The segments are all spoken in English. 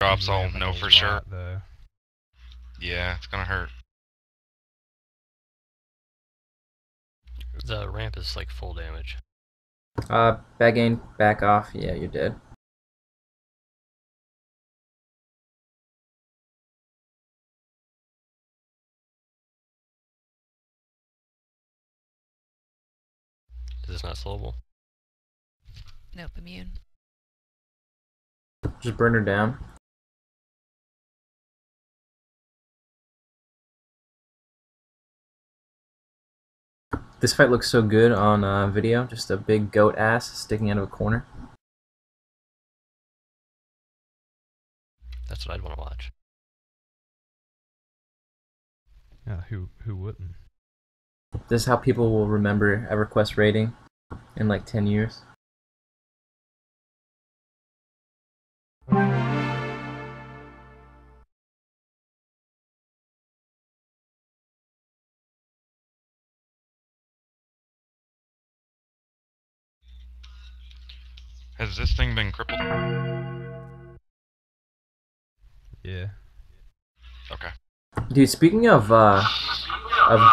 Drops, I'll know for sure. Though. Yeah, it's gonna hurt. The ramp is like full damage. Begging, back off. Yeah, you're dead. Is this not slowable? Nope, immune. Just burn her down. This fight looks so good on video, just a big goat ass sticking out of a corner. That's what I'd want to watch. Yeah, who wouldn't? This is how people will remember EverQuest rating in like 10 years. Has this thing been crippled? Yeah. Okay. Dude, speaking of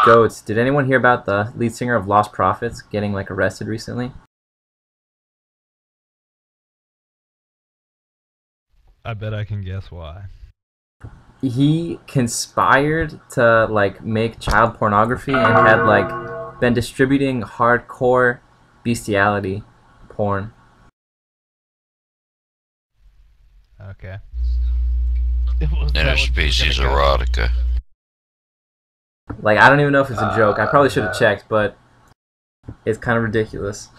goats, did anyone hear about the lead singer of Lost Prophets getting like arrested recently? I bet I can guess why. He conspired to like make child pornography and had like been distributing hardcore bestiality porn. Okay. Interspecies erotica. Like, I don't even know if it's a joke. I probably should have checked, but it's kind of ridiculous.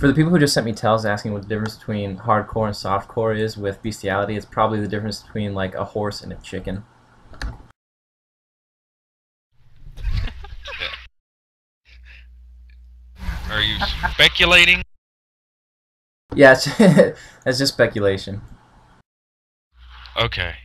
For the people who just sent me tells asking what the difference between hardcore and softcore is with bestiality, it's probably the difference between, like, a horse and a chicken. Are you speculating? Yes, that's just speculation. Okay.